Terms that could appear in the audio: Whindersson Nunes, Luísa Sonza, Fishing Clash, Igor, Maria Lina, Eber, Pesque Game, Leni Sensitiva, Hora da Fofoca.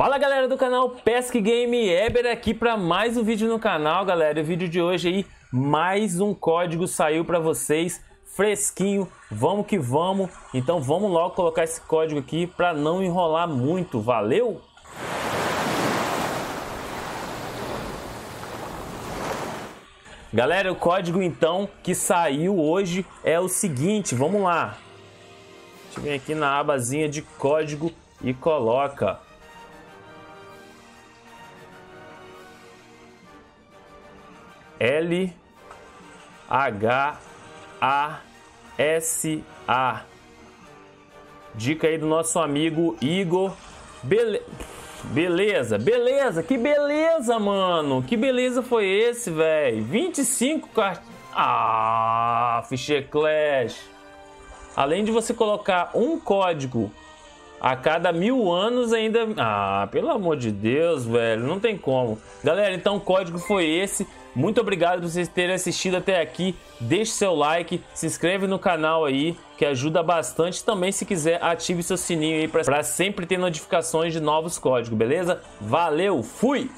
Fala galera do canal Pesque Game, Eber aqui para mais um vídeo no canal, galera. O vídeo de hoje aí, mais um código saiu para vocês, fresquinho, vamos que vamos. Então vamos logo colocar esse código aqui para não enrolar muito, valeu? Galera, o código então que saiu hoje é o seguinte, vamos lá. A gente vem aqui na abazinha de código e coloca... LHASA. Dica aí do nosso amigo Igor. Beleza, que beleza, mano. Que beleza foi esse, velho. 25 cartas. Ah, Fishing Clash. Além de você colocar um código a cada 1000 anos ainda... Ah, pelo amor de Deus, velho. Não tem como. Galera, então o código foi esse. Muito obrigado por vocês terem assistido até aqui. Deixe seu like, se inscreve no canal aí, que ajuda bastante. Também, se quiser, ative seu sininho aí para sempre ter notificações de novos códigos, beleza? Valeu, fui!